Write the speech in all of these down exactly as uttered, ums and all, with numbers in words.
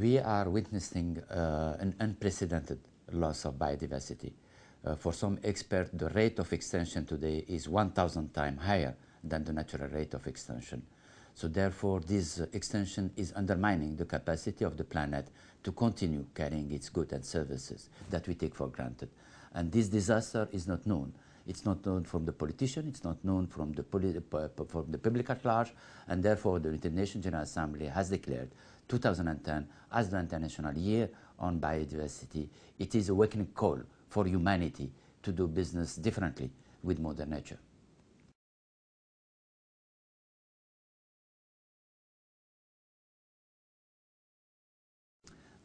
we are witnessing uh, an unprecedented loss of biodiversity. Uh, for some experts, the rate of extinction today is one thousand times higher than the natural rate of extinction. So therefore, this uh, extinction is undermining the capacity of the planet to continue carrying its goods and services that we take for granted. And this disaster is not known. It's not known from the politician, it's not known from the, from the public at large, and therefore the International General Assembly has declared two thousand ten as the International Year on Biodiversity. It is a waking call for humanity to do business differently with Mother Nature.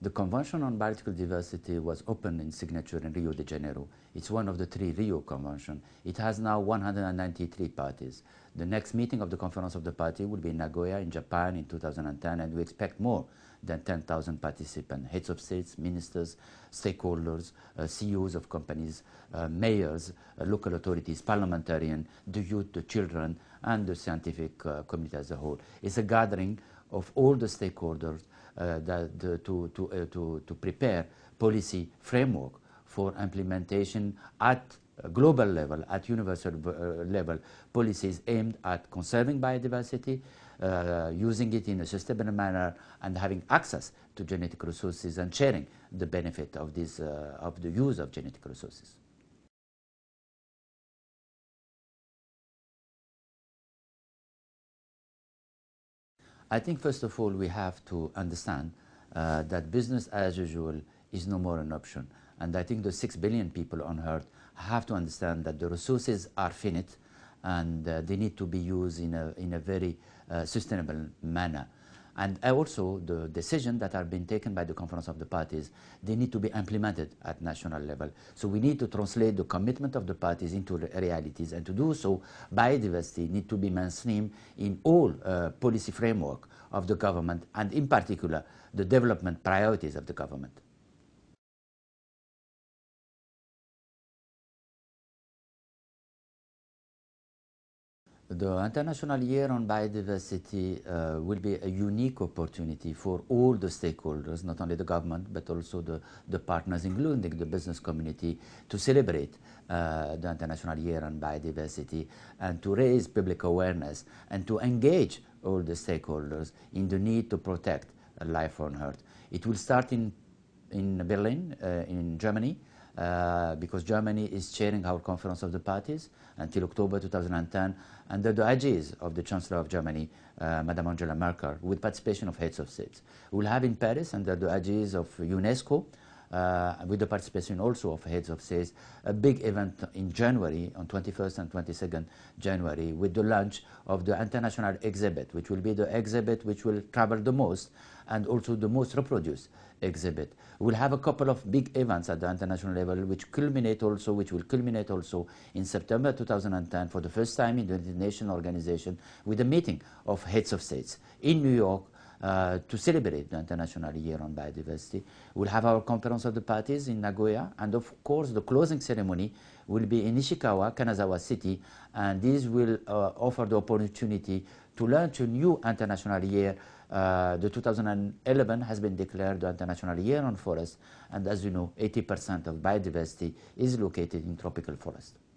The Convention on Biological Diversity was opened in signature in Rio de Janeiro. It's one of the three Rio Conventions. It has now one hundred ninety-three parties. The next meeting of the Conference of the Parties will be in Nagoya in Japan in two thousand ten, and we expect more than ten thousand participants, heads of states, ministers, stakeholders, uh, C E Os of companies, uh, mayors, uh, local authorities, parliamentarians, the youth, the children, and the scientific uh, community as a whole. It's a gathering of all the stakeholders Uh, that, uh, to, to, uh, to, to prepare policy framework for implementation at global level, at universal uh, level, policies aimed at conserving biodiversity, uh, using it in a sustainable manner, and having access to genetic resources and sharing the benefit of, this, uh, of the use of genetic resources. I think, first of all, we have to understand uh, that business as usual is no more an option. And I think the six billion people on Earth have to understand that the resources are finite and uh, they need to be used in a, in a very uh, sustainable manner. And also, the decisions that have been taken by the Conference of the Parties, they need to be implemented at national level. So we need to translate the commitment of the parties into realities, and to do so, biodiversity needs to be mainstreamed in all uh, policy framework of the government, and in particular, the development priorities of the government. The International Year on Biodiversity uh, will be a unique opportunity for all the stakeholders, not only the government, but also the, the partners, including the business community, to celebrate uh, the International Year on Biodiversity and to raise public awareness and to engage all the stakeholders in the need to protect life on Earth. It will start in, in Berlin, uh, in Germany, Uh, because Germany is chairing our Conference of the Parties until October two thousand ten, under the aegis of the Chancellor of Germany, uh, Madame Angela Merkel, with participation of heads of states. We'll have in Paris, under the aegis of UNESCO, uh, with the participation also of heads of states, a big event in January, on twenty-first and twenty-second January, with the launch of the international exhibit, which will be the exhibit which will travel the most and also the most reproduced exhibit. We'll have a couple of big events at the international level which culminate also, which will culminate also in September two thousand ten for the first time in the international organization with a meeting of heads of states in New York uh, to celebrate the International Year on Biodiversity. We'll have our Conference of the Parties in Nagoya, and of course the closing ceremony will be in Ishikawa, Kanazawa City, and this will uh, offer the opportunity to launch a new international year. Uh, the two thousand eleven has been declared the International Year on Forest, and as you know, eighty percent of biodiversity is located in tropical forest.